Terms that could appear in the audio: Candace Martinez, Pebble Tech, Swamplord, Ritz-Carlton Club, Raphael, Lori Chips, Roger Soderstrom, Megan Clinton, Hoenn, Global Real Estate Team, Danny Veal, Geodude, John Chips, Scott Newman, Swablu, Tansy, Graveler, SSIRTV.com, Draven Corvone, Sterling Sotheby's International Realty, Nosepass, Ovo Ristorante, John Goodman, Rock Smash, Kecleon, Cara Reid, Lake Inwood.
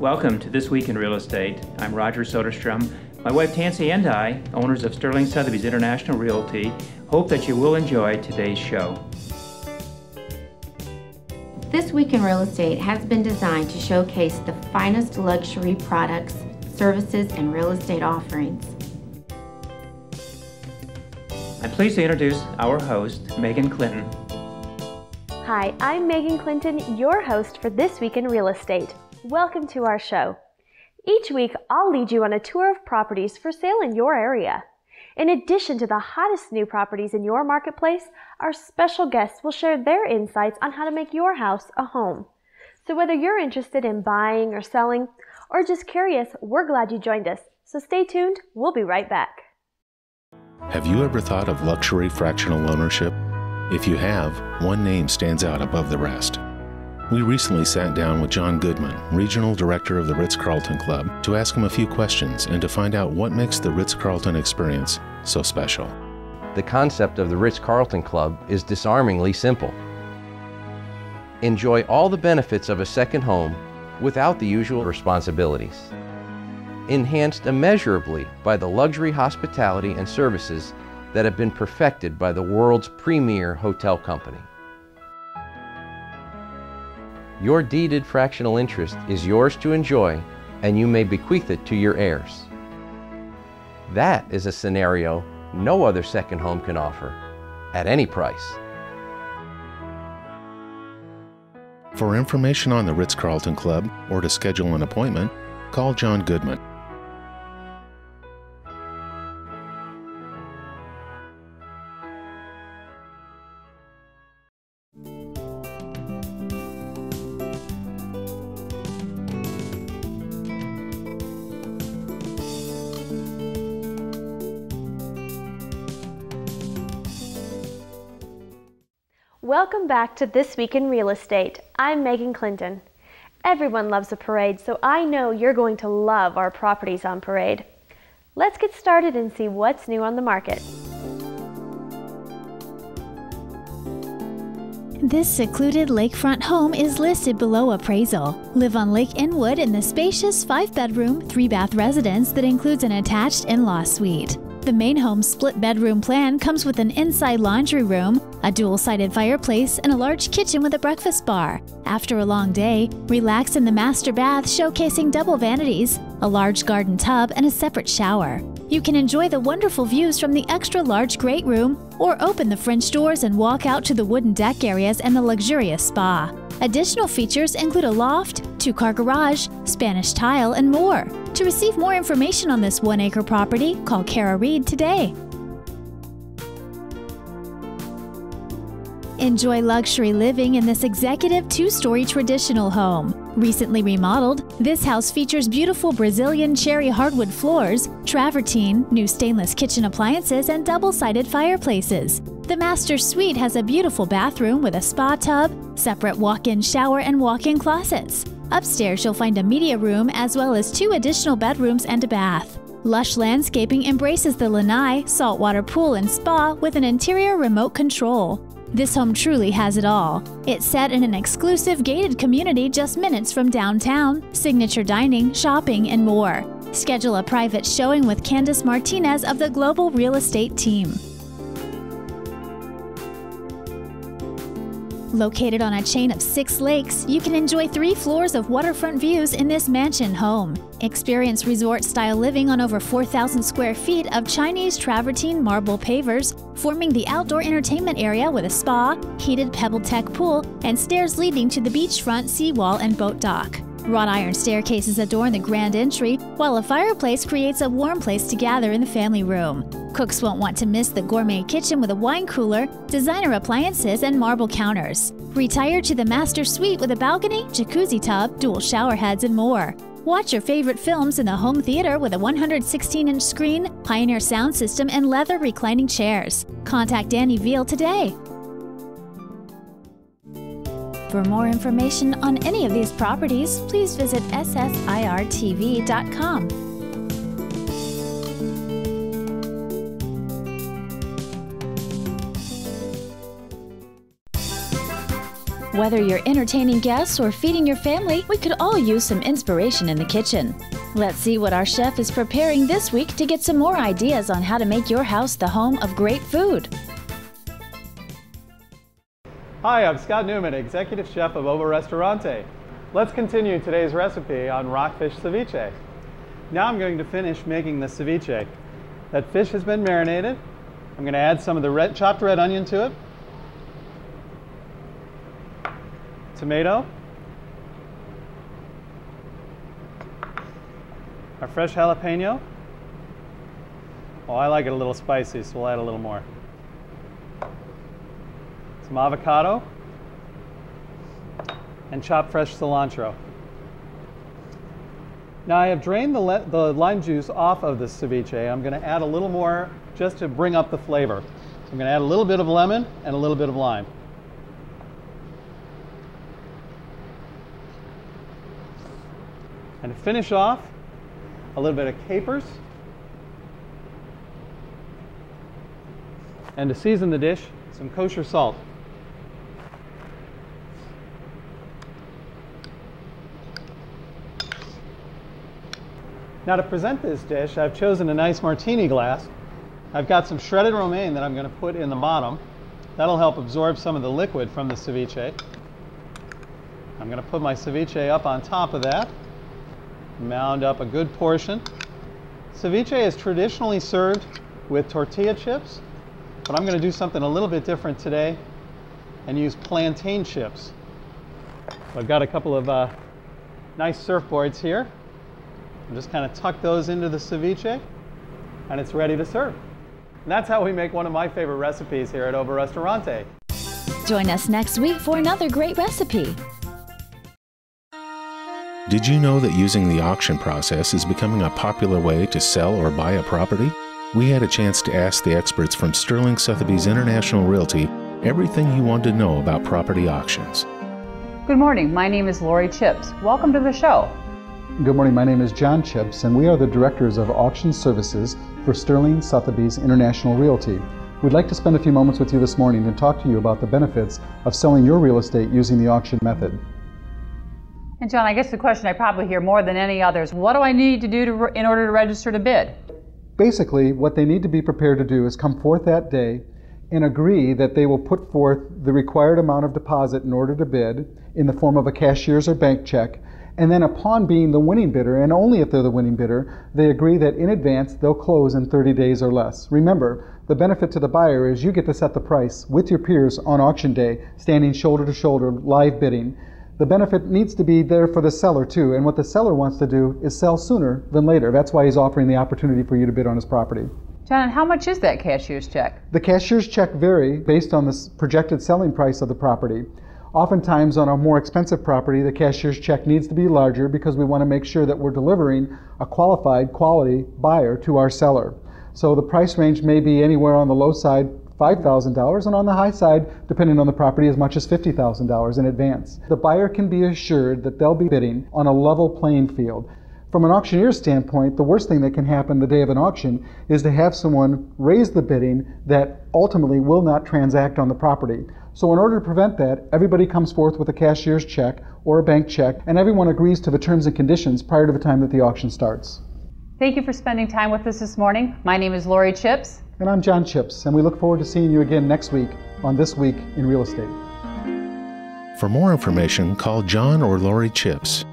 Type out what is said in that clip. Welcome to This Week in Real Estate. I'm Roger Soderstrom. My wife Tansy and I, owners of Sterling Sotheby's International Realty, hope that you will enjoy today's show. This Week in Real Estate has been designed to showcase the finest luxury products, services, and real estate offerings. I'm pleased to introduce our host, Megan Clinton. Hi, I'm Megan Clinton, your host for This Week in Real Estate. Welcome to our show. Each week, I'll lead you on a tour of properties for sale in your area. In addition to the hottest new properties in your marketplace, our special guests will share their insights on how to make your house a home. So whether you're interested in buying or selling, or just curious, we're glad you joined us. So stay tuned, we'll be right back. Have you ever thought of luxury fractional ownership? If you have, one name stands out above the rest. We recently sat down with John Goodman, Regional Director of the Ritz-Carlton Club, to ask him a few questions and to find out what makes the Ritz-Carlton experience so special. The concept of the Ritz-Carlton Club is disarmingly simple. Enjoy all the benefits of a second home without the usual responsibilities. Enhanced immeasurably by the luxury hospitality and services that have been perfected by the world's premier hotel company. Your deeded fractional interest is yours to enjoy, and you may bequeath it to your heirs. That is a scenario no other second home can offer, at any price. For information on the Ritz-Carlton Club or to schedule an appointment, call John Goodman. Welcome back to This Week in Real Estate. I'm Megan Clinton. Everyone loves a parade, so I know you're going to love our properties on parade. Let's get started and see what's new on the market. This secluded lakefront home is listed below appraisal. Live on Lake Inwood in the spacious 5-bedroom, 3-bath residence that includes an attached in-law suite. The main home's split bedroom plan comes with an inside laundry room, a dual-sided fireplace, and a large kitchen with a breakfast bar. After a long day, relax in the master bath showcasing double vanities, a large garden tub, and a separate shower. You can enjoy the wonderful views from the extra-large great room, or open the French doors and walk out to the wooden deck areas and the luxurious spa. Additional features include a loft, 2-car garage, Spanish tile, and more. To receive more information on this 1-acre property, call Cara Reid today. Enjoy luxury living in this executive 2-story traditional home. Recently remodeled, this house features beautiful Brazilian cherry hardwood floors, travertine, new stainless kitchen appliances, and double-sided fireplaces. The master suite has a beautiful bathroom with a spa tub, separate walk-in shower, and walk-in closets. Upstairs, you'll find a media room as well as 2 additional bedrooms and a bath. Lush landscaping embraces the lanai, saltwater pool, and spa with an interior remote control. This home truly has it all. It's set in an exclusive gated community just minutes from downtown, signature dining, shopping, and more. Schedule a private showing with Candace Martinez of the Global Real Estate Team. Located on a chain of 6 lakes, you can enjoy 3 floors of waterfront views in this mansion home. Experience resort-style living on over 4,000 square feet of Chinese travertine marble pavers, forming the outdoor entertainment area with a spa, heated Pebble Tech pool, and stairs leading to the beachfront seawall and boat dock. Wrought iron staircases adorn the grand entry, while a fireplace creates a warm place to gather in the family room. Cooks won't want to miss the gourmet kitchen with a wine cooler, designer appliances, and marble counters. Retire to the master suite with a balcony, jacuzzi tub, dual shower heads, and more. Watch your favorite films in the home theater with a 116-inch screen, Pioneer sound system, and leather reclining chairs. Contact Danny Veal today. For more information on any of these properties, please visit SSIRTV.com. Whether you're entertaining guests or feeding your family, we could all use some inspiration in the kitchen. Let's see what our chef is preparing this week to get some more ideas on how to make your house the home of great food. Hi, I'm Scott Newman, Executive Chef of Ovo Ristorante. Let's continue today's recipe on rockfish ceviche. Now I'm going to finish making the ceviche. That fish has been marinated. I'm going to add some of the chopped red onion to it, tomato, our fresh jalapeno. Oh, I like it a little spicy, so we'll add a little more. Some avocado and chopped fresh cilantro. Now I have drained the lime juice off of this ceviche. I'm going to add a little more just to bring up the flavor. So I'm going to add a little bit of lemon and a little bit of lime. And to finish off, a little bit of capers. And to season the dish, some kosher salt. Now to present this dish, I've chosen a nice martini glass. I've got some shredded romaine that I'm going to put in the bottom. That'll help absorb some of the liquid from the ceviche. I'm going to put my ceviche up on top of that. Mound up a good portion. Ceviche is traditionally served with tortilla chips, but I'm going to do something a little bit different today and use plantain chips. So I've got a couple of nice surfboards here. I'm just kind of tuck those into the ceviche and it's ready to serve. And that's how we make one of my favorite recipes here at Ovo Ristorante. Join us next week for another great recipe. Did you know that using the auction process is becoming a popular way to sell or buy a property? We had a chance to ask the experts from Sterling Sotheby's International Realty everything you wanted to know about property auctions. Good morning, my name is Lori Chips. Welcome to the show. Good morning, my name is John Chips, and we are the directors of auction services for Sterling Sotheby's International Realty. We'd like to spend a few moments with you this morning and talk to you about the benefits of selling your real estate using the auction method. And John, I guess the question I probably hear more than any others, what do I need to do in order to register to bid? Basically, what they need to be prepared to do is come forth that day and agree that they will put forth the required amount of deposit in order to bid in the form of a cashier's or bank check, and then upon being the winning bidder, and only if they're the winning bidder, they agree that in advance they'll close in 30 days or less. Remember, the benefit to the buyer is you get to set the price with your peers on auction day, standing shoulder to shoulder, live bidding. The benefit needs to be there for the seller too, and what the seller wants to do is sell sooner than later. That's why he's offering the opportunity for you to bid on his property. John, how much is that cashier's check? The cashier's check varies based on the projected selling price of the property. Oftentimes on a more expensive property, the cashier's check needs to be larger because we want to make sure that we're delivering a qualified quality buyer to our seller. So the price range may be anywhere on the low side, $5,000, and on the high side, depending on the property, as much as $50,000 in advance. The buyer can be assured that they'll be bidding on a level playing field. From an auctioneer's standpoint, the worst thing that can happen the day of an auction is to have someone raise the bidding that ultimately will not transact on the property. So in order to prevent that, everybody comes forth with a cashier's check or a bank check, and everyone agrees to the terms and conditions prior to the time that the auction starts. Thank you for spending time with us this morning. My name is Lori Chips. And I'm John Chips, and we look forward to seeing you again next week on This Week in Real Estate. For more information, call John or Lori Chips